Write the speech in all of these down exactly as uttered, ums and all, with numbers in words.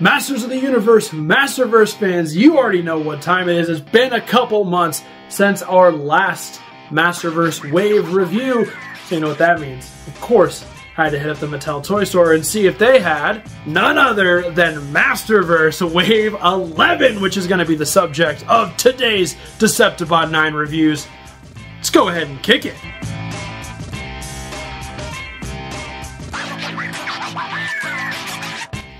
Masters of the Universe, Masterverse fans, you already know what time it is. It's been a couple months since our last Masterverse wave review, so you know what that means. Of course, I had to hit up the Mattel toy store and see if they had none other than Masterverse Wave eleven, which is going to be the subject of today's Deceptibot nine reviews. Let's go ahead and kick it.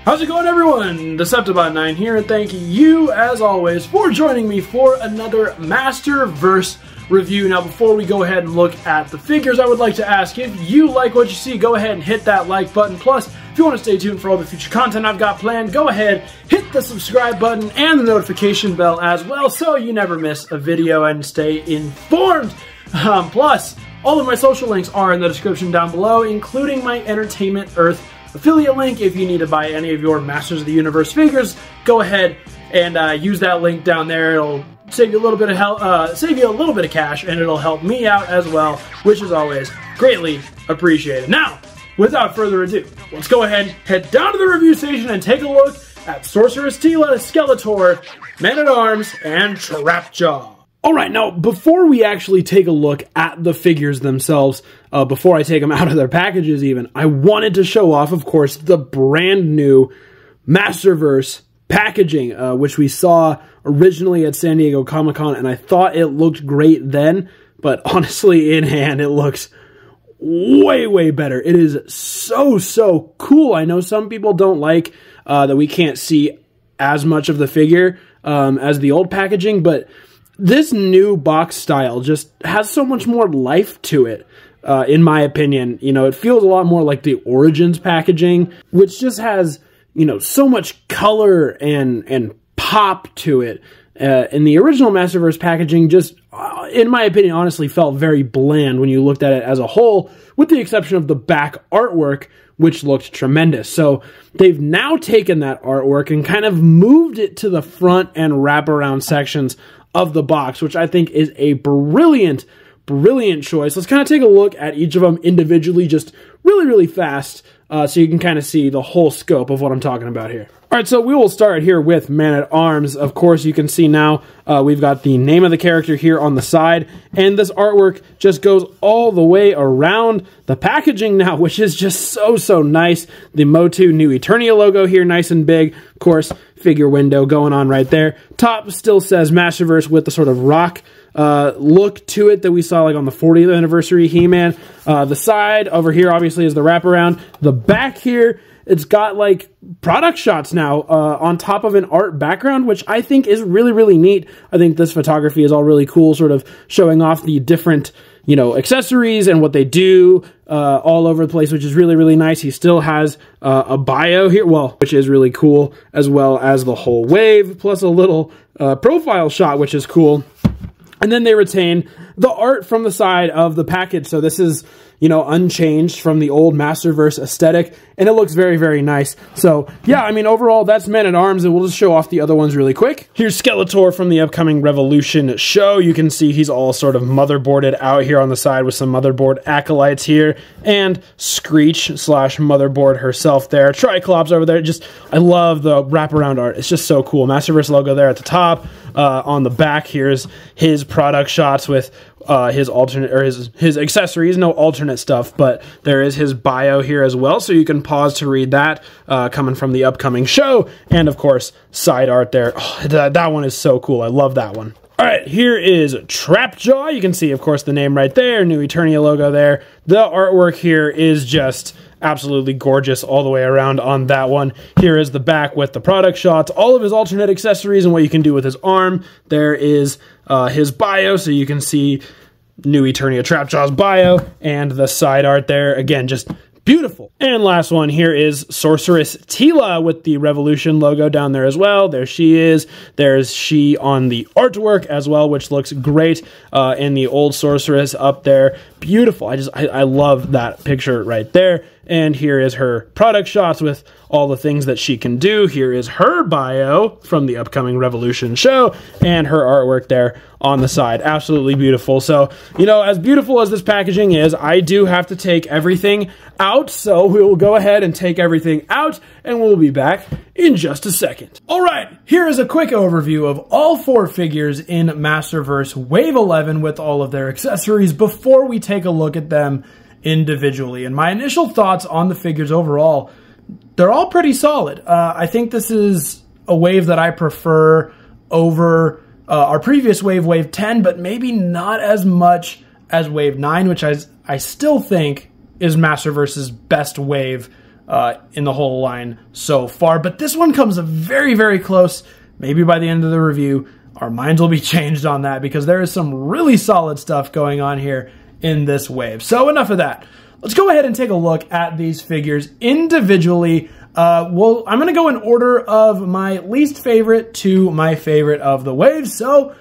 How's it going, everyone? Deceptibot nine here, and thank you, as always, for joining me for another Masterverse review. Now, before we go ahead and look at the figures, I would like to ask, if you like what you see, go ahead and hit that like button. Plus, if you want to stay tuned for all the future content I've got planned, go ahead, hit the subscribe button and the notification bell as well, so you never miss a video and stay informed. Um, plus, all of my social links are in the description down below, including my Entertainment Earth affiliate link. If you need to buy any of your Masters of the Universe figures, go ahead and uh, use that link down there. It'll save you a little bit of help, uh, save you a little bit of cash, and it'll help me out as well, which is always greatly appreciated. Now, without further ado, let's go ahead, head down to the review station, and take a look at Sorceress Teela, Skeletor, Man-at-Arms, and Trapjaw. Alright, now before we actually take a look at the figures themselves, uh, before I take them out of their packages even, I wanted to show off, of course, the brand new Masterverse packaging, uh, which we saw originally at San Diego Comic-Con, and I thought it looked great then, but honestly, in hand, it looks way, way better. It is so, so cool. I know some people don't like uh, that we can't see as much of the figure um, as the old packaging, but this new box style just has so much more life to it, uh, in my opinion. You know, it feels a lot more like the Origins packaging, which just has, you know, so much color and and pop to it. Uh, and the original Masterverse packaging just, uh, in my opinion, honestly felt very bland when you looked at it as a whole, with the exception of the back artwork, which looked tremendous. So they've now taken that artwork and kind of moved it to the front and wraparound sections of the box, which I think is a brilliant, brilliant choice. Let's kind of take a look at each of them individually, just really, really fast, uh, so you can kind of see the whole scope of what I'm talking about here. All right, so we will start here with Man-at-Arms. Of course, you can see now uh, we've got the name of the character here on the side, and this artwork just goes all the way around the packaging now, which is just so, so nice. The Motu New Eternia logo here, nice and big. Of course, figure window going on right there. Top still says Masterverse with the sort of rock uh, look to it that we saw like on the fortieth anniversary He-Man. Uh, the side over here obviously is the wraparound. The back here, it's got like product shots now uh, on top of an art background, which I think is really, really neat. I think this photography is all really cool, sort of showing off the different, you know, accessories and what they do uh, all over the place, which is really, really nice. He still has uh, a bio here, well, which is really cool, as well as the whole wave, plus a little uh, profile shot, which is cool. And then they retain the art from the side of the package. So this is, you know, unchanged from the old Masterverse aesthetic, and it looks very, very nice. So, yeah, I mean, overall, that's Man-at-Arms, and we'll just show off the other ones really quick. Here's Skeletor from the upcoming Revolution show. You can see he's all sort of motherboarded out here on the side with some motherboard acolytes here, and Screech slash motherboard herself there. Triclops over there. Just, I love the wraparound art. It's just so cool. Masterverse logo there at the top. Uh, on the back, here's his product shots with uh, his alternate, or his, his accessories, no alternate stuff, but there is his bio here as well, so you can pause to read that, uh, coming from the upcoming show, and of course, side art there. Oh, that, that one is so cool. I love that one. All right, here is Trapjaw. You can see, of course, the name right there, New Eternia logo there. The artwork here is just absolutely gorgeous all the way around on that one. Here is the back with the product shots, all of his alternate accessories and what you can do with his arm. There is uh, his bio, so you can see New Eternia Trapjaw's bio, and the side art there. Again, just beautiful. And last one here is Sorceress Teela with the Revolution logo down there as well. There she is. There's she on the artwork as well, which looks great. Uh, and the old Sorceress up there. Beautiful. I just, I, I love that picture right there. and here is her product shots with all the things that she can do. Here is her bio from the upcoming Revolution show and her artwork there on the side. Absolutely beautiful. So, you know, as beautiful as this packaging is, I do have to take everything out. So we will go ahead and take everything out and we'll be back in just a second. All right, here is a quick overview of all four figures in Masterverse Wave eleven with all of their accessories before we take a look at them individually. And my initial thoughts on the figures overall, they're all pretty solid. Uh, I think this is a wave that I prefer over uh, our previous wave, Wave ten, but maybe not as much as Wave nine, which I, I still think is Masterverse's best wave uh, in the whole line so far. But this one comes very, very close. Maybe by the end of the review, our minds will be changed on that because there is some really solid stuff going on here in this wave. So enough of that. Let's go ahead and take a look at these figures individually. Uh, well, I'm gonna go in order of my least favorite to my favorite of the waves. So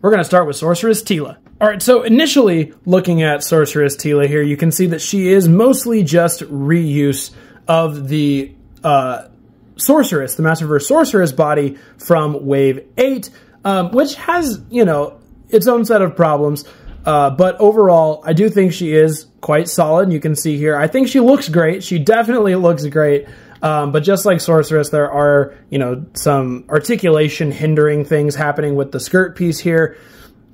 we're gonna start with Sorceress Teela. All right, so initially looking at Sorceress Teela here, you can see that she is mostly just reuse of the uh, Sorceress, the Masterverse Sorceress body from Wave eight, um, which has, you know, its own set of problems. Uh, but overall, I do think she is quite solid. You can see here, I think she looks great. She definitely looks great. Um, but just like Sorceress, there are, you know, some articulation hindering things happening with the skirt piece here.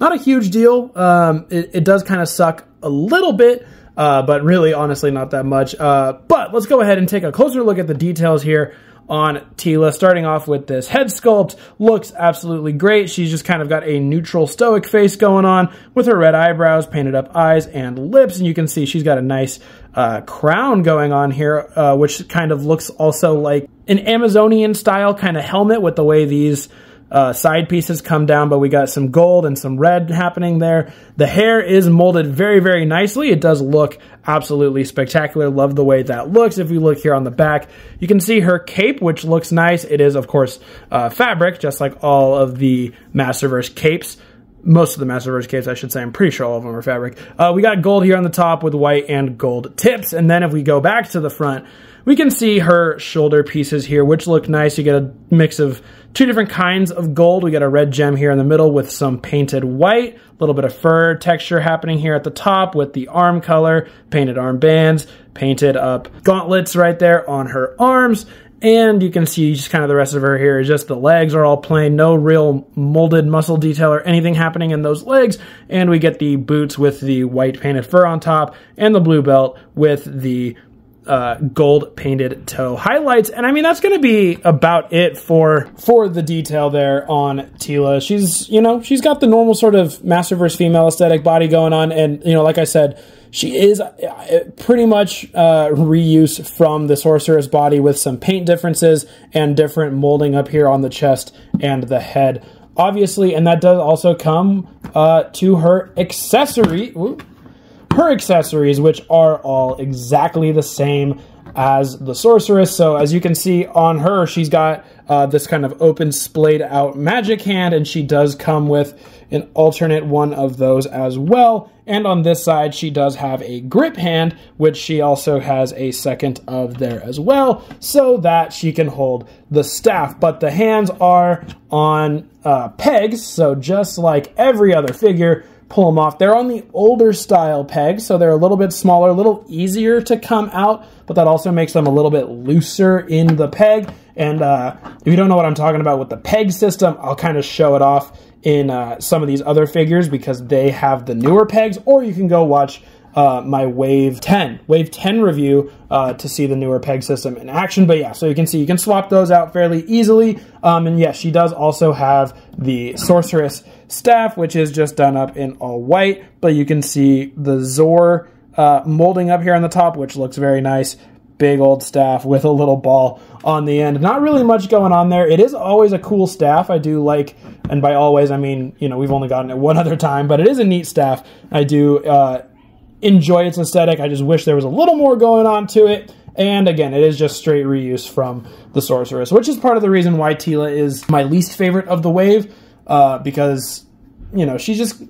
Not a huge deal. Um, it, it does kind of suck a little bit, uh, but really, honestly, not that much. Uh, but let's go ahead and take a closer look at the details here on Teela, starting off with this head sculpt. Looks absolutely great. She's just kind of got a neutral stoic face going on with her red eyebrows, painted up eyes and lips, and you can see she's got a nice uh, crown going on here, uh, which kind of looks also like an Amazonian style kind of helmet with the way these uh, side pieces come down, but we got some gold and some red happening there. The hair is molded very, very nicely. It does look absolutely spectacular. Love the way that looks. If we look here on the back, you can see her cape, which looks nice. It is, of course, uh, fabric, just like all of the Masterverse capes. Most of the Masterverse capes, I should say. I'm pretty sure all of them are fabric. Uh, we got gold here on the top with white and gold tips. And then if we go back to the front, we can see her shoulder pieces here, which look nice. You get a mix of two different kinds of gold. We got a red gem here in the middle with some painted white, a little bit of fur texture happening here at the top with the arm color, painted armbands, painted up gauntlets right there on her arms. And you can see just kind of the rest of her here is just the legs are all plain, no real molded muscle detail or anything happening in those legs. And we get the boots with the white painted fur on top and the blue belt with the uh, gold painted toe highlights. And I mean, that's going to be about it for, for the detail there on Teela. She's, you know, she's got the normal sort of Masterverse female aesthetic body going on. And, you know, like I said, she is pretty much uh, reuse from the Sorceress body with some paint differences and different molding up here on the chest and the head, obviously. And that does also come uh, to her accessory, Ooh. her accessories, which are all exactly the same as the Sorceress. So as you can see on her, she's got uh, this kind of open splayed out magic hand, and she does come with an alternate one of those as well. And on this side, she does have a grip hand, which she also has a second of there as well, so that she can hold the staff. But the hands are on uh, pegs, so just like every other figure, pull them off. They're on the older style pegs, so they're a little bit smaller, a little easier to come out, but that also makes them a little bit looser in the peg. And uh, if you don't know what I'm talking about with the peg system, I'll kind of show it off in uh, some of these other figures because they have the newer pegs, or you can go watch uh, my Wave ten review uh, to see the newer peg system in action. But yeah, so you can see you can swap those out fairly easily. Um, and yes, yeah, she does also have the Sorceress Staff, which is just done up in all white, but you can see the Zor uh, molding up here on the top, which looks very nice. Big old staff with a little ball on the end. Not really much going on there. It is always a cool staff. I do like, and by always, I mean, you know, we've only gotten it one other time, but it is a neat staff. I do uh, enjoy its aesthetic. I just wish there was a little more going on to it. And again, it is just straight reuse from the Sorceress, which is part of the reason why Teela is my least favorite of the wave, uh, because, you know, she's just,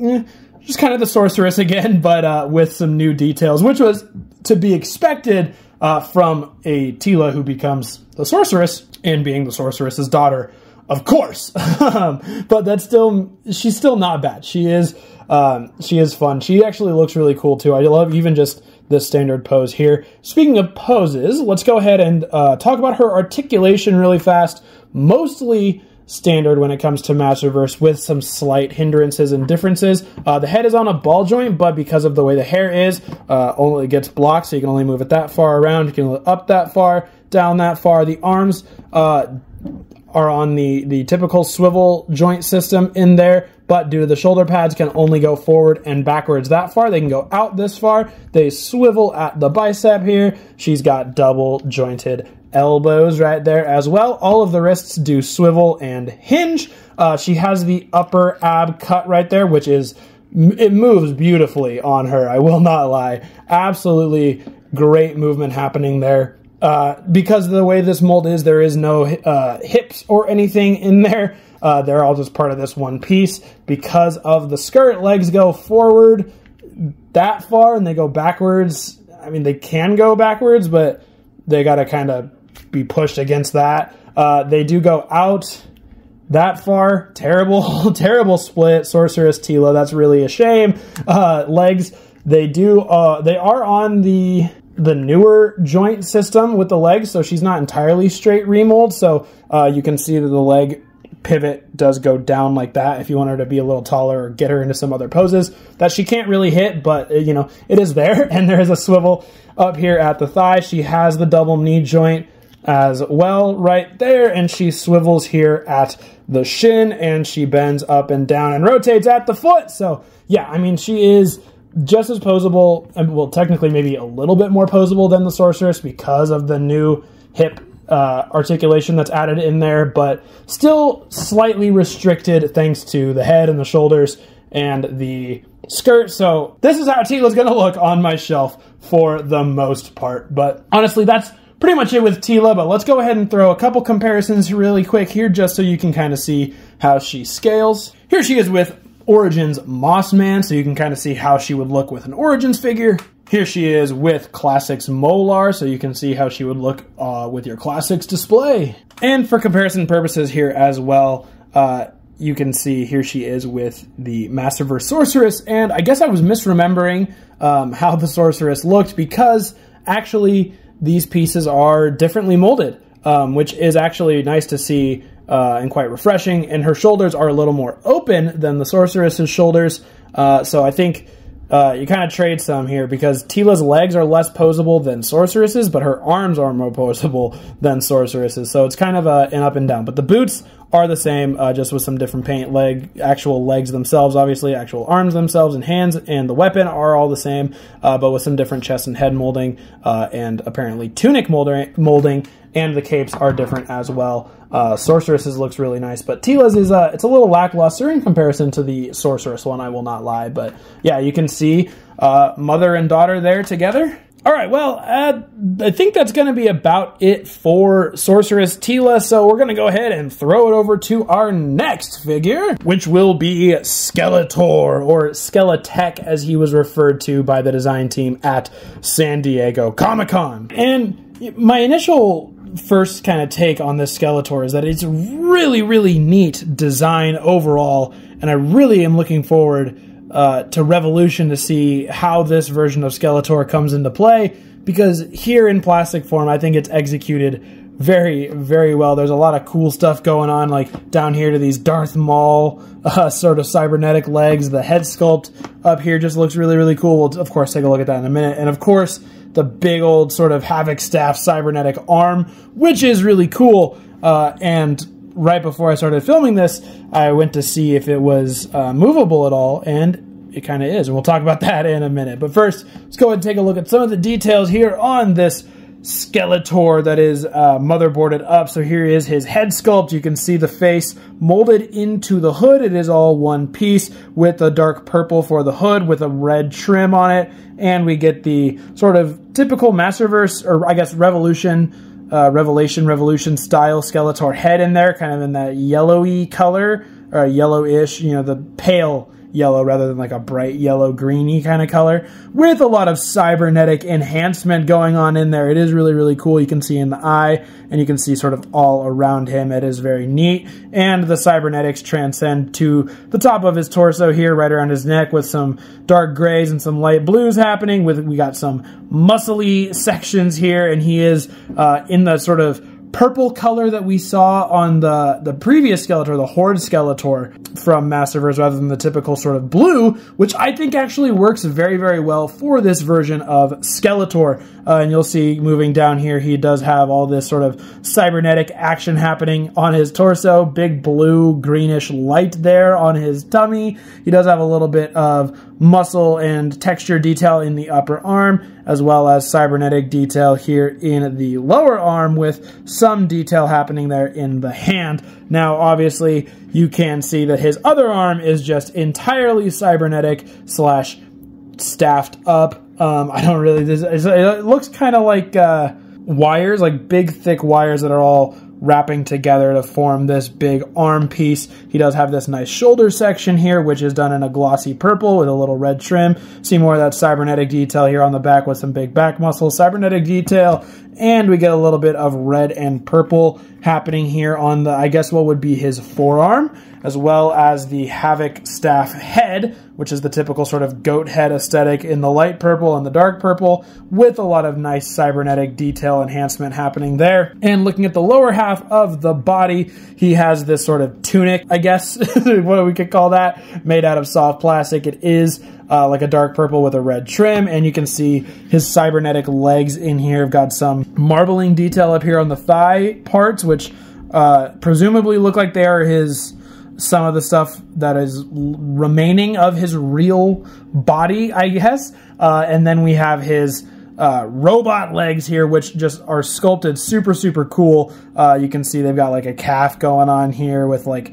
eh, just kind of the Sorceress again, but uh, with some new details, which was to be expected uh, from a Teela who becomes the sorceress, and being the sorceress's daughter, of course. But that's still, she's still not bad. She is, um, she is fun. She actually looks really cool too. I love even just the standard pose here. Speaking of poses, let's go ahead and uh, talk about her articulation really fast. Mostly standard when it comes to Masterverse, with some slight hindrances and differences. Uh, the head is on a ball joint, but because of the way the hair is, uh, only it gets blocked, so you can only move it that far around. You can up that far, down that far. The arms uh, are on the, the typical swivel joint system in there, but due to the shoulder pads, can only go forward and backwards that far. They can go out this far. They swivel at the bicep here. She's got double jointed elbows right there as well. All of the wrists do swivel and hinge. Uh, she has the upper ab cut right there, which is, it moves beautifully on her. I will not lie. Absolutely great movement happening there. Uh, because of the way this mold is, there is no uh, hips or anything in there. Uh, they're all just part of this one piece. Because of the skirt, legs go forward that far and they go backwards. I mean, they can go backwards, but they got to kind of be pushed against that. Uh, they do go out that far. Terrible, terrible split. Sorceress Teela, that's really a shame. Uh, legs, they do, uh, they are on the... the newer joint system with the legs, so she's not entirely straight remold, so uh, you can see that the leg pivot does go down like that if you want her to be a little taller or get her into some other poses that she can't really hit, but you know, it is there. And there is a swivel up here at the thigh. She has the double knee joint as well right there, and she swivels here at the shin, and she bends up and down and rotates at the foot. So yeah, I mean, she is just as posable, and well, technically maybe a little bit more posable than the sorceress because of the new hip uh, articulation that's added in there, but still slightly restricted thanks to the head and the shoulders and the skirt. So this is how Teela's gonna look on my shelf for the most part. But honestly, that's pretty much it with Teela, but let's go ahead and throw a couple comparisons really quick here just so you can kind of see how she scales. Here she is with Origins Mossman, so you can kind of see how she would look with an Origins figure. Here she is with Classics Molar, so you can see how she would look uh, with your Classics display. And for comparison purposes here as well, uh, you can see here she is with the Masterverse Sorceress, and I guess I was misremembering um, how the Sorceress looked, because actually these pieces are differently molded, um, which is actually nice to see. Uh, and quite refreshing, and her shoulders are a little more open than the sorceress's shoulders, uh, so I think uh, you kind of trade some here, because Teela's legs are less posable than sorceress's, but her arms are more posable than sorceress's, so it's kind of uh, an up and down. But the boots are the same, uh, just with some different paint. Leg, actual legs themselves, obviously, actual arms themselves and hands, and the weapon are all the same, uh, but with some different chest and head molding, uh, and apparently tunic molding, and the capes are different as well. Uh, Sorceress's looks really nice, but Teela's is uh, it's a little lackluster in comparison to the Sorceress one, I will not lie. But yeah, you can see uh, mother and daughter there together. All right, well, uh, I think that's going to be about it for Sorceress Teela, so we're going to go ahead and throw it over to our next figure, which will be Skeletor, or Skeletech, as he was referred to by the design team at San Diego Comic-Con. And my initial first kind of take on this Skeletor is that it's really, really neat design overall, and I really am looking forward uh, to Revolution to see how this version of Skeletor comes into play, because here in plastic form, I think it's executed very, very well. There's a lot of cool stuff going on, like down here to these Darth Maul uh, sort of cybernetic legs. The head sculpt up here just looks really, really cool. We'll, of course, take a look at that in a minute. And, of course, the big old sort of Havoc Staff cybernetic arm, which is really cool. Uh, and right before I started filming this, I went to see if it was uh, movable at all, and it kind of is. And we'll talk about that in a minute. But first, let's go ahead and take a look at some of the details here on this Skeletor that is uh, motherboarded up. So here is his head sculpt. You can see the face molded into the hood. It is all one piece with a dark purple for the hood with a red trim on it. And we get the sort of typical Masterverse, or I guess Revolution, uh, Revelation, Revolution style Skeletor head in there, kind of in that yellowy color, or yellowish, you know, the pale yellow rather than like a bright yellow greeny kind of color, with a lot of cybernetic enhancement going on in there. It is really, really cool. You can see in the eye, and you can see sort of all around him. It is very neat. And the cybernetics transcend to the top of his torso here, right around his neck, with some dark grays and some light blues happening. With we got some muscly sections here, and he is uh, in the sort of purple color that we saw on the, the previous Skeletor, the Horde Skeletor from Masterverse, rather than the typical sort of blue, which I think actually works very, very well for this version of Skeletor. Uh, and you'll see moving down here, he does have all this sort of cybernetic action happening on his torso, big blue greenish light there on his tummy. He does have a little bit of muscle and texture detail in the upper arm, as well as cybernetic detail here in the lower arm, with some detail happening there in the hand. Now, obviously, you can see that his other arm is just entirely cybernetic slash staffed up. Um, I don't really... This, it looks kind of like uh, wires, like big, thick wires that are all wrapping together to form this big arm piece. He does have this nice shoulder section here, which is done in a glossy purple with a little red trim. See more of that cybernetic detail here on the back with some big back muscles, cybernetic detail, and we get a little bit of red and purple happening here on the, I guess what would be his forearm, as well as the Havoc Staff head, which is the typical sort of goat head aesthetic in the light purple and the dark purple, with a lot of nice cybernetic detail enhancement happening there. And looking at the lower half of the body, he has this sort of tunic, I guess, what we could call that, made out of soft plastic. It is Uh, like a dark purple with a red trim, and you can see his cybernetic legs in here. We've got some marbling detail up here on the thigh parts, which uh, presumably look like they are his, some of the stuff that is remaining of his real body, I guess. Uh, and then we have his Uh, robot legs here, which just are sculpted super, super cool. Uh, you can see they've got like a calf going on here with like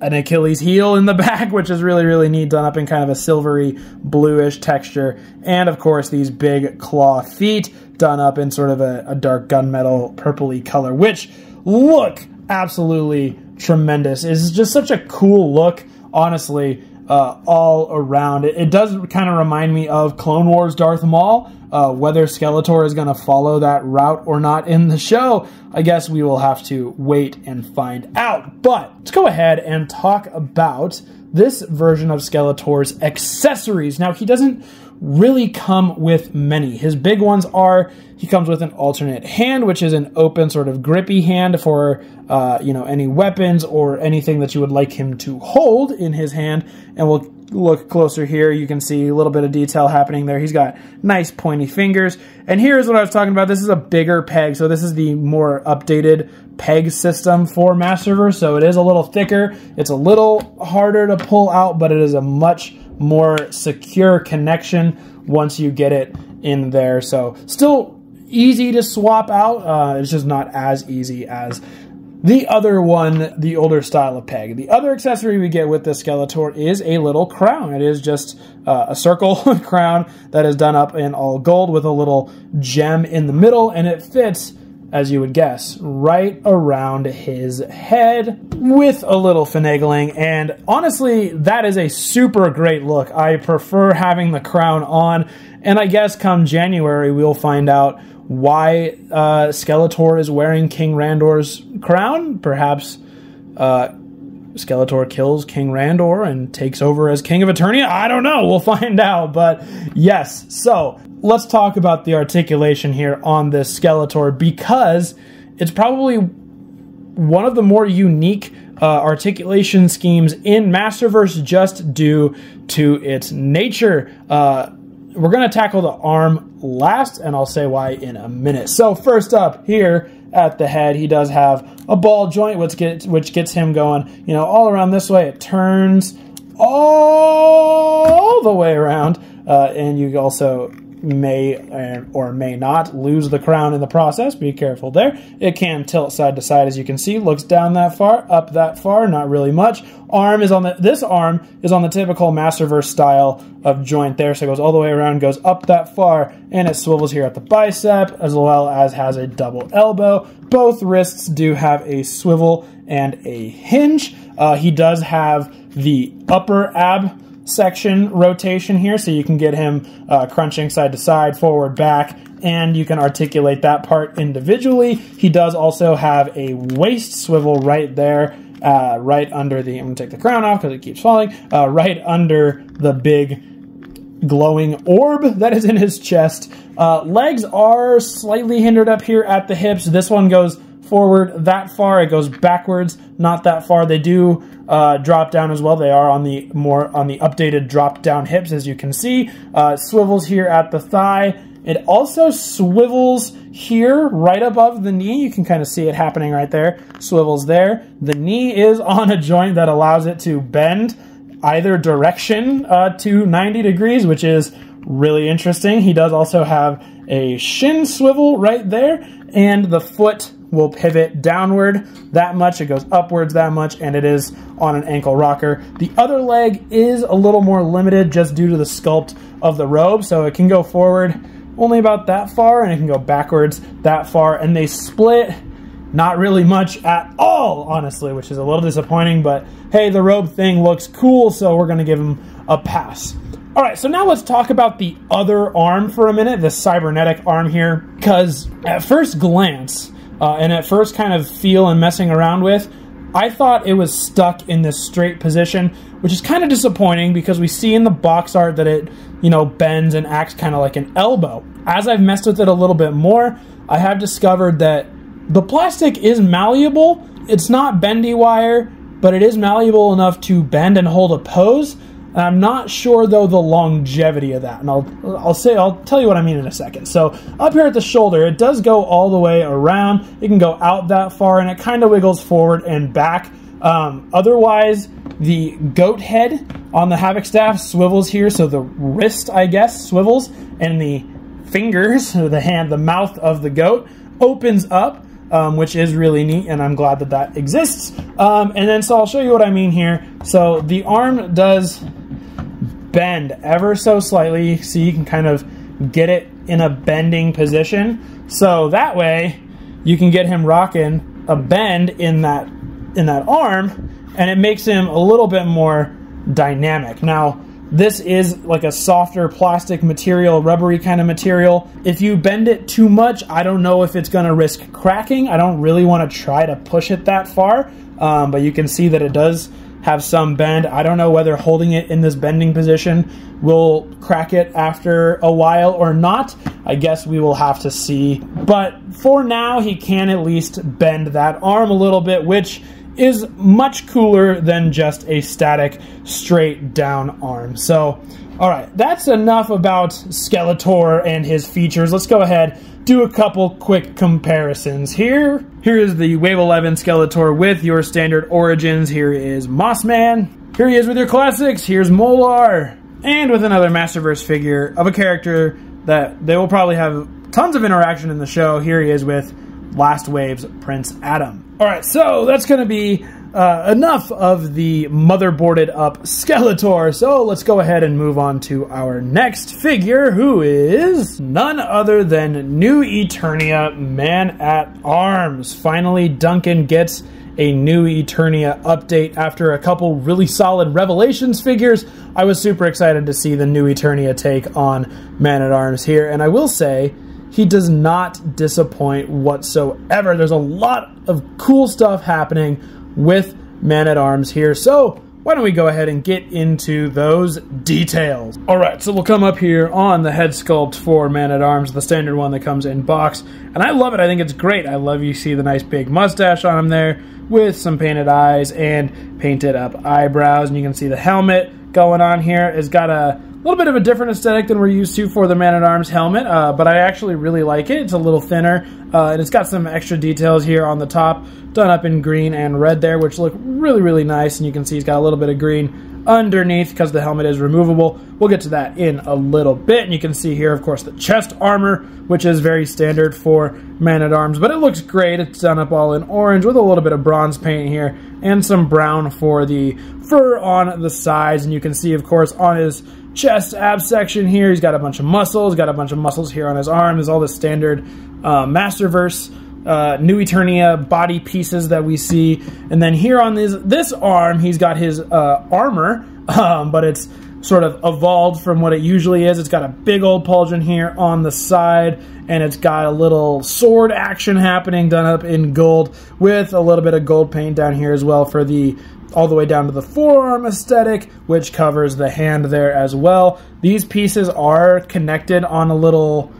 an Achilles heel in the back, which is really, really neat, done up in kind of a silvery bluish texture. And of course, these big claw feet done up in sort of a, a dark gunmetal purpley color, which look absolutely tremendous. It's just such a cool look, honestly, uh, all around. It, it does kind of remind me of Clone Wars Darth Maul. Uh, whether Skeletor is going to follow that route or not in the show, I guess we will have to wait and find out. But let's go ahead and talk about this version of Skeletor's accessories. Now, he doesn't really come with many. His big ones are, he comes with an alternate hand, which is an open sort of grippy hand for uh, you know, any weapons or anything that you would like him to hold in his hand. And we'll look closer here, you can see a little bit of detail happening there. He's got nice pointy fingers. And here's what I was talking about. This is a bigger peg. So this is the more updated peg system for Masterverse. So it is a little thicker. It's a little harder to pull out, but it is a much more secure connection once you get it in there. So still easy to swap out. Uh, it's just not as easy as the other one, the older style of peg. The other accessory we get with the Skeletor is a little crown. It is just uh, a circle crown that is done up in all gold with a little gem in the middle, and it fits, as you would guess, right around his head with a little finagling. And honestly, that is a super great look. I prefer having the crown on, and I guess come January we'll find out why uh, Skeletor is wearing King Randor's crown. Perhaps uh, Skeletor kills King Randor and takes over as King of Eternia. I don't know. We'll find out. But yes, so let's talk about the articulation here on this Skeletor, because it's probably one of the more unique Uh, articulation schemes in Masterverse just due to its nature. Uh, we're going to tackle the arm last, and I'll say why in a minute. So first up here at the head, he does have a ball joint, which gets, which gets him going, you know, all around this way. It turns all the way around, uh, and you also may or may not lose the crown in the process. Be careful there. It can tilt side to side, as you can see. Looks down that far, up that far, not really much. Arm is on the, this arm is on the typical Masterverse style of joint there, so it goes all the way around, goes up that far, and it swivels here at the bicep, as well as has a double elbow. Both wrists do have a swivel and a hinge. Uh, he does have the upper ab section rotation here, so you can get him uh, crunching side to side, forward, back, and you can articulate that part individually. He does also have a waist swivel right there, uh, right under the, I'm gonna take the crown off because it keeps falling, uh, right under the big glowing orb that is in his chest. Uh, legs are slightly hindered up here at the hips. This one goes forward that far. It goes backwards not that far. They do uh, drop down as well. They are on the more on the updated drop down hips, as you can see. Uh, swivels here at the thigh. It also swivels here right above the knee. You can kind of see it happening right there. Swivels there. The knee is on a joint that allows it to bend either direction uh, to ninety degrees, which is really interesting. He does also have a shin swivel right there, and the foot will pivot downward that much. It goes upwards that much, and it is on an ankle rocker. The other leg is a little more limited just due to the sculpt of the robe, so it can go forward only about that far, and it can go backwards that far, and they split not really much at all, honestly, which is a little disappointing, but hey, the robe thing looks cool, so we're gonna give him a pass. All right, so now let's talk about the other arm for a minute, the cybernetic arm here, because at first glance, uh, and at first kind of feel and messing around with, I thought it was stuck in this straight position, which is kind of disappointing because we see in the box art that it, you know, bends and acts kind of like an elbow. As I've messed with it a little bit more, I have discovered that the plastic is malleable. It's not bendy wire, but it is malleable enough to bend and hold a pose. And I'm not sure though the longevity of that. And I'll I'll say I'll tell you what I mean in a second. So up here at the shoulder, it does go all the way around. It can go out that far, and it kind of wiggles forward and back. Um, otherwise, the goat head on the Havoc Staff swivels here, so the wrist, I guess, swivels, and the fingers, or the hand, the mouth of the goat opens up. Um, which is really neat, and I'm glad that that exists. Um, and then, so I'll show you what I mean here. So the arm does bend ever so slightly, so you can kind of get it in a bending position. So that way, you can get him rocking a bend in that in that arm, and it makes him a little bit more dynamic. Now, this is like a softer plastic material, rubbery kind of material. If you bend it too much, I don't know if it's gonna risk cracking. I don't really wanna try to push it that far, um, but you can see that it does have some bend. I don't know whether holding it in this bending position will crack it after a while or not. I guess we will have to see. But for now, he can at least bend that arm a little bit, which is much cooler than just a static straight down arm. So, all right, that's enough about Skeletor and his features. Let's go ahead, do a couple quick comparisons here. Here is the Wave eleven Skeletor with your standard Origins. Here is Mossman. Here he is with your Classics. Here's Molar. And with another Masterverse figure of a character that they will probably have tons of interaction in the show. Here he is with Last Wave's Prince Adam. All right, so that's going to be uh, enough of the motherboarded up Skeletor. So let's go ahead and move on to our next figure, who is none other than New Eternia Man-at-Arms. Finally, Duncan gets a New Eternia update after a couple really solid Revelations figures. I was super excited to see the New Eternia take on Man-at-Arms here, and I will say, he does not disappoint whatsoever. There's a lot of cool stuff happening with Man-at-Arms here. So why don't we go ahead and get into those details. All right, so we'll come up here on the head sculpt for Man-at-Arms, the standard one that comes in box. And I love it, I think it's great. I love you see the nice big mustache on him there with some painted eyes and painted up eyebrows. And you can see the helmet going on here. It's got a A little bit of a different aesthetic than we're used to for the Man-at-Arms helmet, uh, but I actually really like it. It's a little thinner, uh, and it's got some extra details here on the top, done up in green and red there, which look really, really nice, and you can see he's got a little bit of green underneath because the helmet is removable. We'll get to that in a little bit, and you can see here, of course, the chest armor, which is very standard for Man-at-Arms, but it looks great. It's done up all in orange with a little bit of bronze paint here and some brown for the fur on the sides, and you can see, of course, on his chest ab section here, he's got a bunch of muscles, got a bunch of muscles here on his arm. There's all the standard uh, Masterverse, uh, New Eternia body pieces that we see. And then here on this, this arm, he's got his uh, armor, um, but it's sort of evolved from what it usually is. It's got a big old pauldron here on the side, and it's got a little sword action happening done up in gold with a little bit of gold paint down here as well for the all the way down to the forearm aesthetic, which covers the hand there as well. These pieces are connected on a little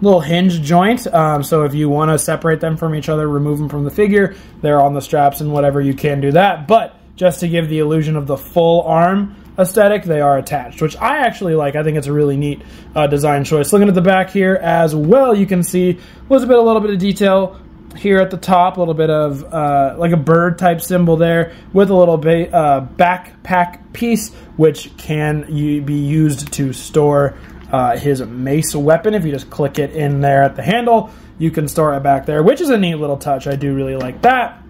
little hinge joint, um, so if you want to separate them from each other, remove them from the figure, they're on the straps and whatever, you can do that. But just to give the illusion of the full arm aesthetic, they are attached, which I actually like. I think it's a really neat uh, design choice. Looking at the back here as well, you can see was a bit a little bit of detail here at the top, a little bit of uh, like a bird type symbol there with a little bit uh, backpack piece, which can be used to store Uh, his mace weapon. If you just click it in there at the handle, you can store it back there, which is a neat little touch. I do really like that.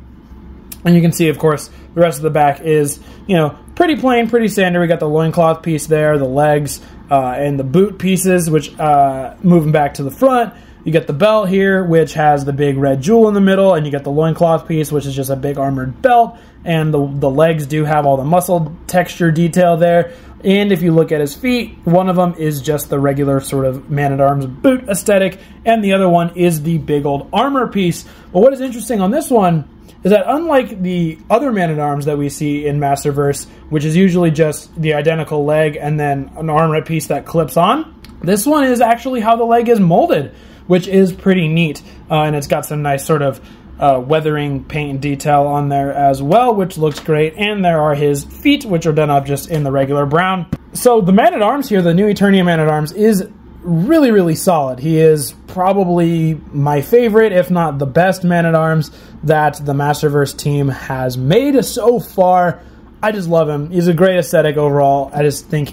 And you can see, of course, the rest of the back is, you know, pretty plain, pretty standard. We got the loincloth piece there, the legs, uh, and the boot pieces, which uh, moving back to the front. You get the belt here, which has the big red jewel in the middle, and you get the loincloth piece, which is just a big armored belt, and the, the legs do have all the muscle texture detail there. And if you look at his feet, one of them is just the regular sort of Man-at-Arms boot aesthetic, and the other one is the big old armor piece. But what is interesting on this one is that unlike the other Man-at-Arms that we see in Masterverse, which is usually just the identical leg and then an armor piece that clips on, this one is actually how the leg is molded, which is pretty neat, uh, and it's got some nice sort of uh, weathering paint detail on there as well, which looks great. And there are his feet, which are done up just in the regular brown. So the Man-at-Arms here, the new Eternia Man-at-Arms, is really, really solid. He is probably my favorite, if not the best Man-at-Arms that the Masterverse team has made so far. I just love him. He's a great aesthetic overall. I just think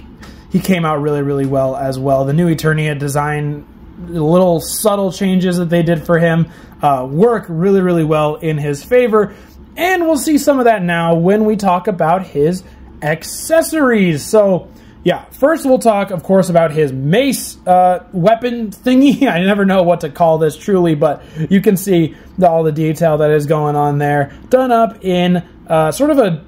he came out really, really well as well. The new Eternia design, the little subtle changes that they did for him uh, work really, really well in his favor. And we'll see some of that now when we talk about his accessories. So, yeah, first we'll talk, of course, about his mace uh, weapon thingy. I never know what to call this truly, but you can see the, all the detail that is going on there. Done up in uh, sort of a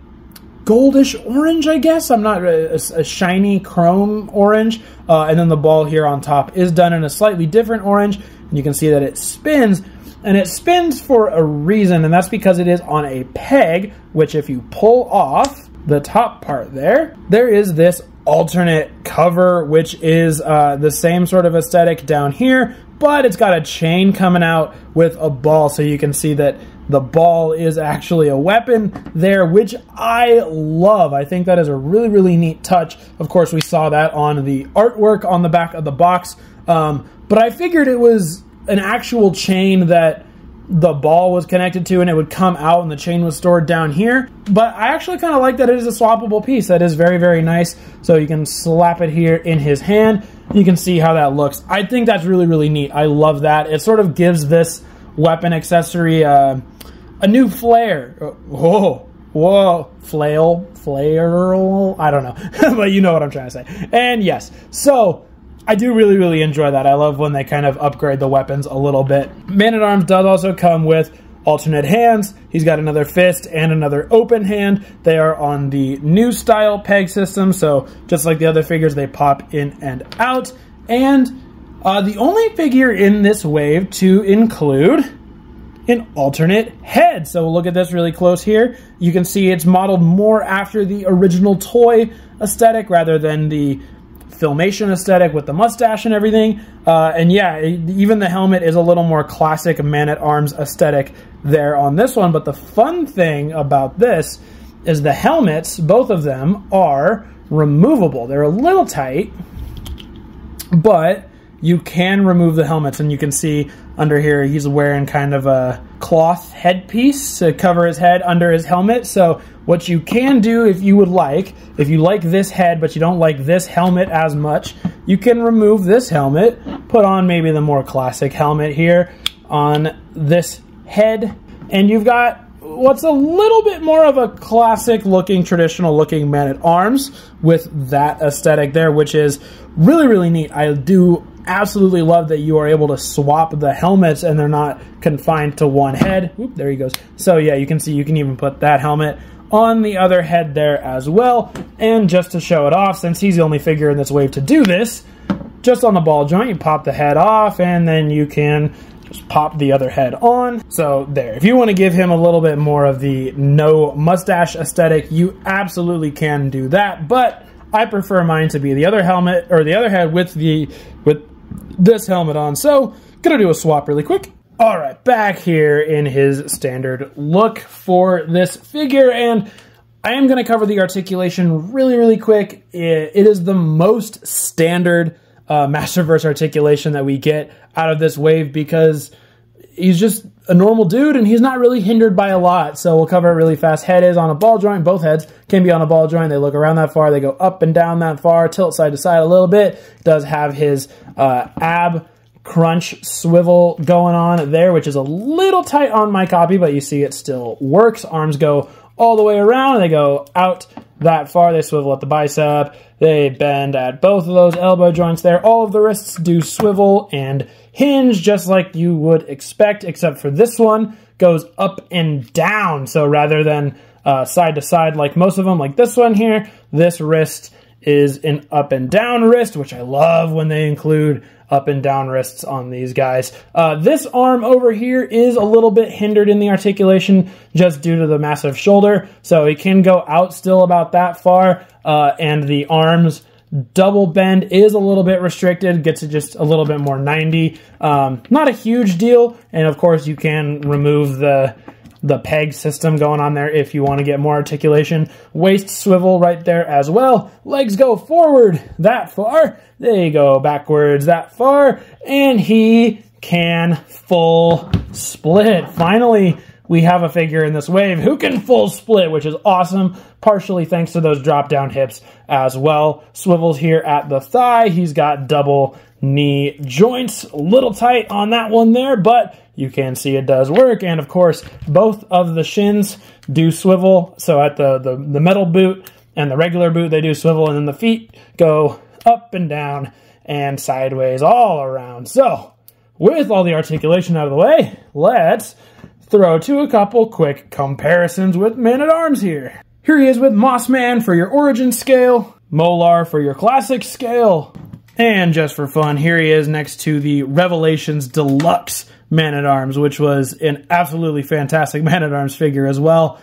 goldish orange, I guess. I'm not a, a, a shiny chrome orange, uh, and then the ball here on top is done in a slightly different orange, and you can see that it spins, and it spins for a reason, and that's because it is on a peg, which if you pull off the top part there, there is this alternate cover, which is uh, the same sort of aesthetic down here, but it's got a chain coming out with a ball, so you can see that the ball is actually a weapon there, which I love. I think that is a really, really neat touch. Of course, we saw that on the artwork on the back of the box, um, but I figured it was an actual chain that the ball was connected to, and it would come out and the chain was stored down here. But I actually kind of like that it is a swappable piece. That is very, very nice. So you can slap it here in his hand. You can see how that looks. I think that's really, really neat. I love that. It sort of gives this weapon accessory uh, a new flair. Whoa, whoa, flail, flail, I don't know, but you know what I'm trying to say. And yes, so I do really, really enjoy that. I love when they kind of upgrade the weapons a little bit. Man-at-Arms does also come with alternate hands. He's got another fist and another open hand. They are on the new style peg system, so just like the other figures, they pop in and out. And Uh, the only figure in this wave to include an alternate head. So we'll look at this really close here. You can see it's modeled more after the original toy aesthetic rather than the Filmation aesthetic with the mustache and everything. Uh, and yeah, even the helmet is a little more classic Man-at-Arms aesthetic there on this one. But the fun thing about this is the helmets, both of them, are removable. They're a little tight, but you can remove the helmets, and you can see under here he's wearing kind of a cloth headpiece to cover his head under his helmet. So what you can do, if you would like, if you like this head but you don't like this helmet as much, you can remove this helmet, put on maybe the more classic helmet here on this head, and you've got what's a little bit more of a classic looking, traditional looking Man-at-Arms with that aesthetic there, which is really, really neat. I do absolutely love that you are able to swap the helmets and they're not confined to one head. Oop, there he goes. So yeah, you can see you can even put that helmet on the other head there as well. And just to show it off, since he's the only figure in this wave to do this, just on the ball joint, you pop the head off and then you can just pop the other head on. So there, if you want to give him a little bit more of the no mustache aesthetic, you absolutely can do that. But I prefer mine to be the other helmet, or the other head with the with this helmet on. So gonna do a swap really quick. All right, back here in his standard look for this figure, and I am gonna cover the articulation really, really quick. It, it is the most standard uh, Masterverse articulation that we get out of this wave because he's just a normal dude and he's not really hindered by a lot. So we'll cover it really fast. Head is on a ball joint. Both heads can be on a ball joint. They look around that far. They go up and down that far. Tilt side to side a little bit. Does have his uh, ab crunch swivel going on there, which is a little tight on my copy, but you see it still works. Arms go all the way around. They go out that far. They swivel at the bicep. They bend at both of those elbow joints there. All of the wrists do swivel and hinge just like you would expect, except for this one goes up and down. So rather than uh, side to side like most of them, like this one here, this wrist is an up and down wrist, which I love when they include up and down wrists on these guys. Uh, this arm over here is a little bit hindered in the articulation just due to the massive shoulder, so it can go out still about that far, uh, and the arms double bend is a little bit restricted, gets it just a little bit more ninety. Um, not a huge deal, and of course you can remove the the peg system going on there if you want to get more articulation. Waist swivel right there as well. Legs go forward that far. They go backwards that far. And he can full split. Finally, we have a figure in this wave who can full split, which is awesome, partially thanks to those drop-down hips as well. Swivels here at the thigh. He's got double knee joints, a little tight on that one there, but you can see it does work. And of course, both of the shins do swivel. So at the, the, the metal boot and the regular boot, they do swivel. And then the feet go up and down and sideways all around. So with all the articulation out of the way, let's throw to a couple quick comparisons with Man-at-Arms here. Here he is with Mossman for your Origins scale, Molar for your Classics scale. And just for fun, here he is next to the Revelations Deluxe Man-at-Arms, which was an absolutely fantastic Man-at-Arms figure as well.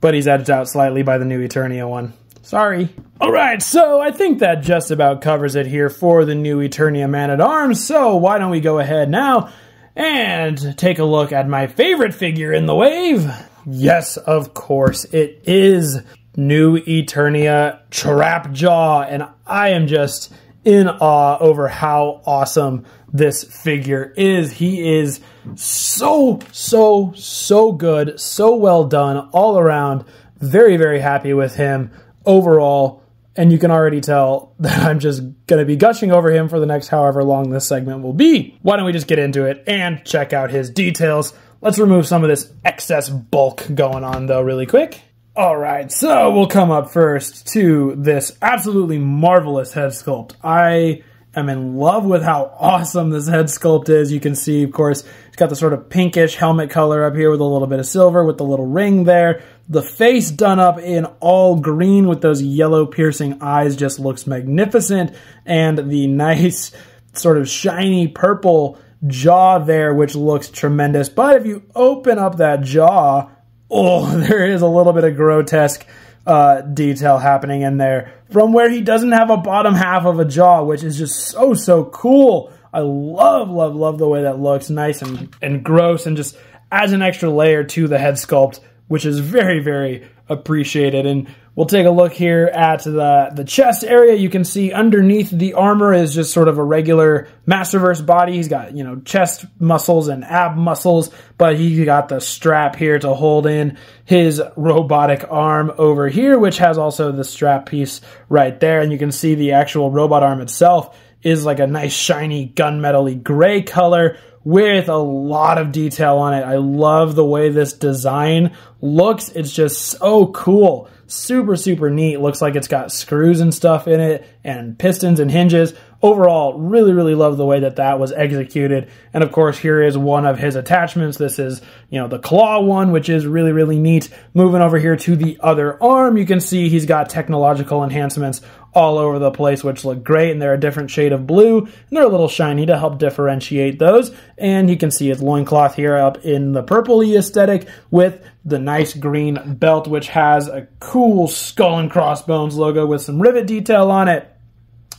But he's edged out slightly by the new Eternia one. Sorry. All right, so I think that just about covers it here for the new Eternia Man-at-Arms. So why don't we go ahead now and take a look at my favorite figure in the wave. Yes, of course, it is new Eternia Trapjaw. And I am just in awe over how awesome this figure is. He is so, so, so good, so well done all around. Very, very happy with him overall. And you can already tell that I'm just going to be gushing over him for the next however long this segment will be. Why don't we just get into it and check out his details. Let's remove some of this excess bulk going on though really quick. All right, so we'll come up first to this absolutely marvelous head sculpt. I am in love with how awesome this head sculpt is. You can see, of course, it's got the sort of pinkish helmet color up here with a little bit of silver with the little ring there. The face done up in all green with those yellow piercing eyes just looks magnificent. And the nice sort of shiny purple jaw there, which looks tremendous. But if you open up that jaw, oh, there is a little bit of grotesque uh, detail happening in there from where he doesn't have a bottom half of a jaw, which is just so, so cool. I love, love, love the way that looks, nice and, and gross, and just adds an extra layer to the head sculpt, which is very, very appreciated. And we'll take a look here at the, the chest area. You can see underneath the armor is just sort of a regular Masterverse body. He's got, you know, chest muscles and ab muscles, but he got the strap here to hold in his robotic arm over here, which has also the strap piece right there. And you can see the actual robot arm itself is like a nice shiny gunmetal-y gray color with a lot of detail on it. I love the way this design looks. It's just so cool. Super, super neat. Looks like it's got screws and stuff in it and pistons and hinges. overall, really, really love the way that that was executed. And of course, here is one of his attachments. This is, you know, the claw one, which is really, really neat. Moving over here to the other arm, you can see he's got technological enhancements all over the place, which look great, and they're a different shade of blue, and they're a little shiny to help differentiate those. And you can see his loincloth here up in the purpley aesthetic with the nice green belt, which has a cool skull and crossbones logo with some rivet detail on it.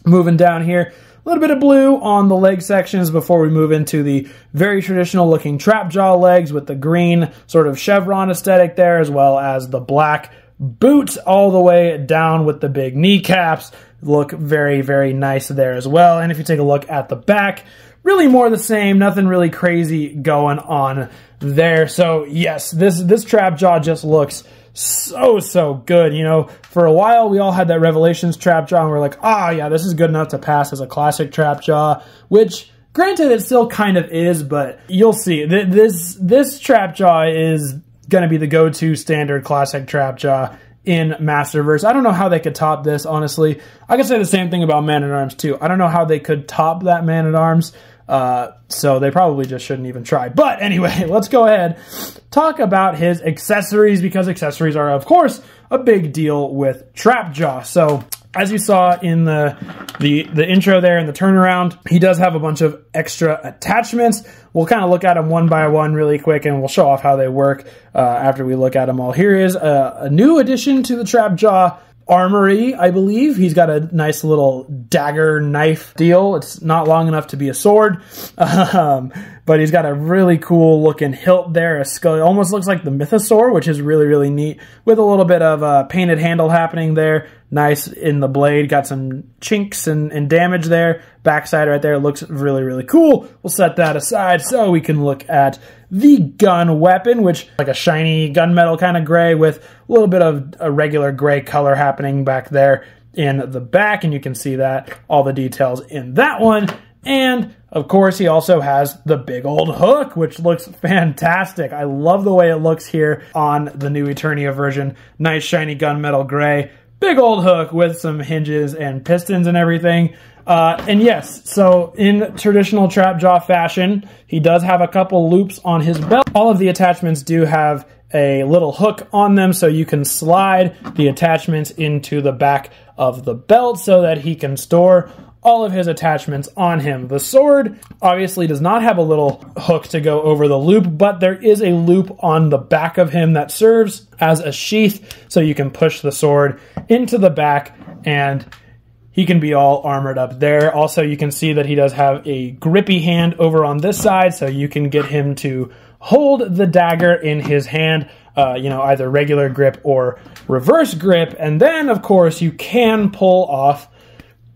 Moving down here, a little bit of blue on the leg sections before we move into the very traditional looking Trapjaw legs with the green sort of chevron aesthetic there, as well as the black boots all the way down with the big kneecaps. Look very, very nice there as well. And if you take a look at the back, really more the same, nothing really crazy going on there. So yes, this this Trapjaw just looks so, so good. You know, for a while we all had that Revelations Trapjaw and we're like, ah, yeah, this is good enough to pass as a classic Trapjaw, which granted it still kind of is, but you'll see th this this Trapjaw is going to be the go-to standard classic Trapjaw in Masterverse. I don't know how they could top this, honestly. I could say the same thing about Man-at-Arms, too. I don't know how they could top that Man-at-Arms, uh, so they probably just shouldn't even try. But anyway, let's go ahead, talk about his accessories, because accessories are, of course, a big deal with Trapjaw. So as you saw in the, the, the intro there and the turnaround, he does have a bunch of extra attachments. We'll kind of look at them one by one really quick, and we'll show off how they work uh, after we look at them all. Here is a, a new addition to the Trapjaw armory, I believe. He's got a nice little dagger knife deal. It's not long enough to be a sword, um, but he's got a really cool looking hilt there. A skull, it almost looks like the Mythosaur, which is really, really neat, with a little bit of a painted handle happening there. Nice in the blade, got some chinks and, and damage there. Backside right there looks really, really cool. We'll set that aside so we can look at the gun weapon, which like a shiny gunmetal kind of gray with a little bit of a regular gray color happening back there in the back. And you can see that, all the details in that one. And of course, he also has the big old hook, which looks fantastic. I love the way it looks here on the new Eternia version. Nice shiny gunmetal gray. Big old hook with some hinges and pistons and everything. Uh, and yes, so in traditional Trapjaw fashion, he does have a couple loops on his belt. All of the attachments do have a little hook on them, so you can slide the attachments into the back of the belt so that he can store all of his attachments on him. The sword obviously does not have a little hook to go over the loop, but there is a loop on the back of him that serves as a sheath, so you can push the sword into the back and he can be all armored up there. Also, you can see that he does have a grippy hand over on this side, so you can get him to hold the dagger in his hand, uh, you know, either regular grip or reverse grip. And then, of course, you can pull off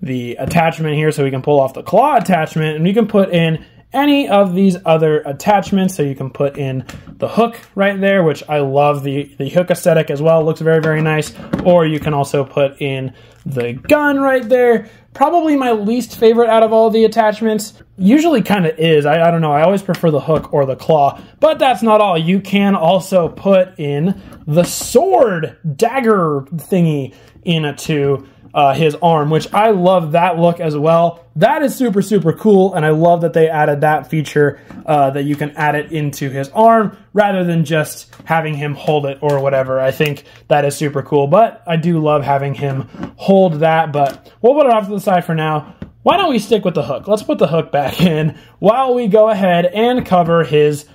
the attachment here, so we can pull off the claw attachment, and you can put in any of these other attachments. So you can put in the hook right there, which I love the the hook aesthetic as well. It looks very, very nice. Or you can also put in the gun right there. Probably my least favorite out of all the attachments. Usually kind of is. I, I don't know. I always prefer the hook or the claw. But that's not all. You can also put in the sword dagger thingy in it too. Uh, his arm, which I love that look as well. That is super, super cool, and I love that they added that feature, uh, that you can add it into his arm rather than just having him hold it or whatever. I think that is super cool, but I do love having him hold that, but we'll put it off to the side for now. Why don't we stick with the hook? Let's put the hook back in while we go ahead and cover his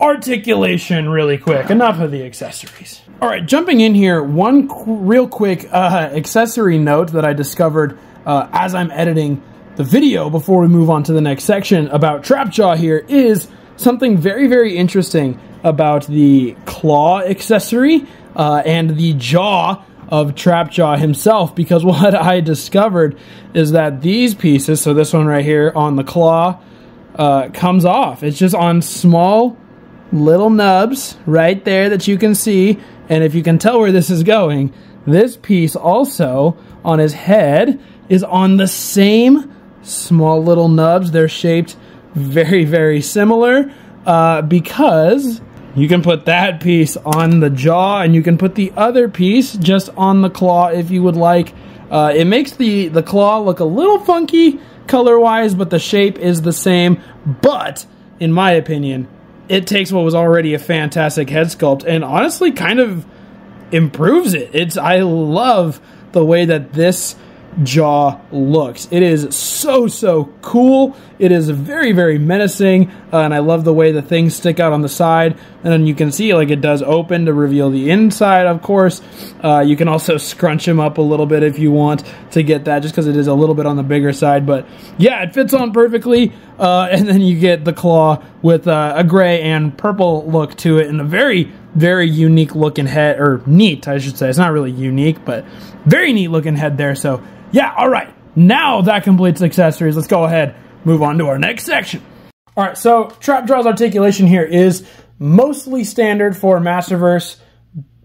articulation really quick. Enough of the accessories. All right, jumping in here, one qu real quick uh, accessory note that I discovered uh, as I'm editing the video before we move on to the next section about Trapjaw here is something very, very interesting about the claw accessory uh, and the jaw of Trapjaw himself, because what I discovered is that these pieces, so this one right here on the claw, uh, comes off. It's just on small little nubs right there that you can see, and if you can tell where this is going, this piece also on his head is on the same small little nubs. They're shaped very, very similar, uh, because you can put that piece on the jaw and you can put the other piece just on the claw if you would like. Uh, it makes the, the claw look a little funky, color-wise, but the shape is the same. But, in my opinion, it takes what was already a fantastic head sculpt and honestly kind of improves it. It's I love the way that this jaw looks. It is so, so cool. It is very, very menacing, uh, and I love the way the things stick out on the side, and then you can see like it does open to reveal the inside, of course. Uh, you can also scrunch him up a little bit if you want to get that, just because it is a little bit on the bigger side, but yeah, it fits on perfectly, uh, and then you get the claw with uh, a gray and purple look to it, and a very, very unique looking head, or neat, I should say. It's not really unique, but very neat looking head there, so yeah, all right. Now that completes accessories. Let's go ahead, move on to our next section. All right, so Trapjaw's articulation here is mostly standard for Masterverse.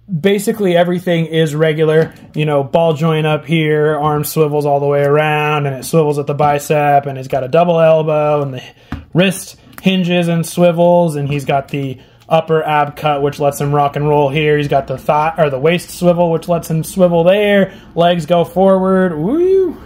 Basically everything is regular. You know, ball joint up here, arm swivels all the way around, and it swivels at the bicep, and it's got a double elbow, and the wrist hinges and swivels, and he's got the upper ab cut, which lets him rock and roll here. He's got the thigh or the waist swivel, which lets him swivel there. Legs go forward, woo,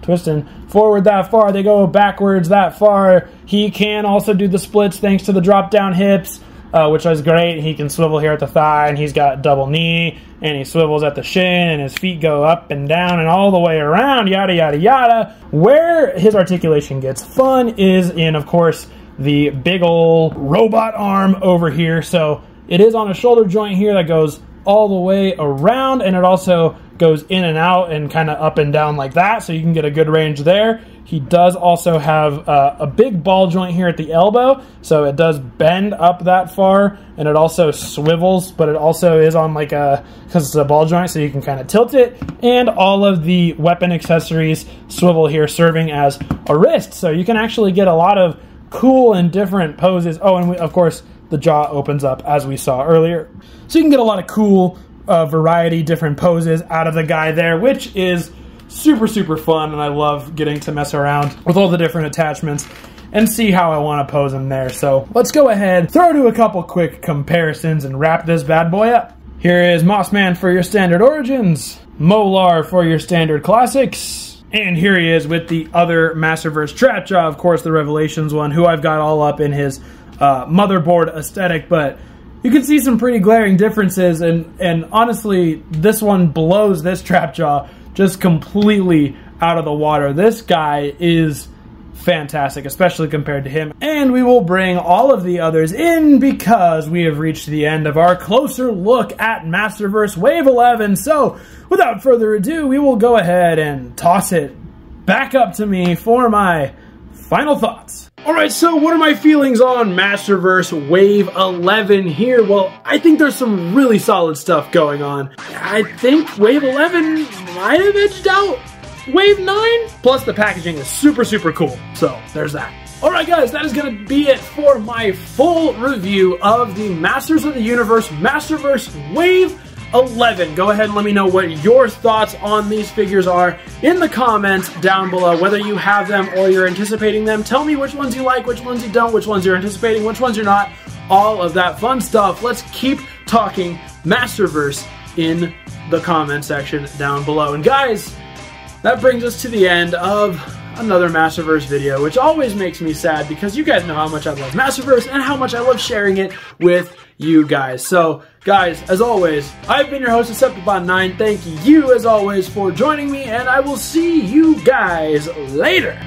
twisting forward that far. They go backwards that far. He can also do the splits thanks to the drop down hips, uh, which is great. He can swivel here at the thigh, and he's got double knee, and he swivels at the shin, and his feet go up and down and all the way around. Yada yada yada. Where his articulation gets fun is in, of course, the big old robot arm over here. So it is on a shoulder joint here that goes all the way around, and it also goes in and out and kind of up and down like that, so you can get a good range there. He does also have uh, a big ball joint here at the elbow, so it does bend up that far, and it also swivels, but it also is on like a, because it's a ball joint, so you can kind of tilt it. And all of the weapon accessories swivel here, serving as a wrist, so you can actually get a lot of cool and different poses. Oh, and we, of course, the jaw opens up as we saw earlier. So you can get a lot of cool uh, variety, different poses out of the guy there, which is super, super fun. And I love getting to mess around with all the different attachments and see how I want to pose him there. So let's go ahead, throw to a couple quick comparisons and wrap this bad boy up. Here is Mossman for your standard Origins, Molar for your standard Classics. And here he is with the other Masterverse Trapjaw, of course, the Revelations one, who I've got all up in his uh, motherboard aesthetic. But you can see some pretty glaring differences, and, and honestly, this one blows this Trapjaw just completely out of the water. This guy is fantastic, especially compared to him. And we will bring all of the others in because we have reached the end of our closer look at Masterverse Wave eleven. So without further ado, we will go ahead and toss it back up to me for my final thoughts. All right, so what are my feelings on Masterverse Wave eleven here? Well, I think there's some really solid stuff going on. I think Wave eleven might have edged out Wave nine, plus the packaging is super, super cool. So there's that. All right, guys, that is going to be it for my full review of the Masters of the Universe Masterverse Wave eleven. Go ahead and let me know what your thoughts on these figures are in the comments down below, whether you have them or you're anticipating them. Tell me which ones you like, which ones you don't, which ones you're anticipating, which ones you're not, all of that fun stuff. Let's keep talking Masterverse in the comment section down below. And guys, that brings us to the end of another Masterverse video, which always makes me sad because you guys know how much I love Masterverse and how much I love sharing it with you guys. So, guys, as always, I've been your host, Deceptibot nine. Thank you, as always, for joining me, and I will see you guys later.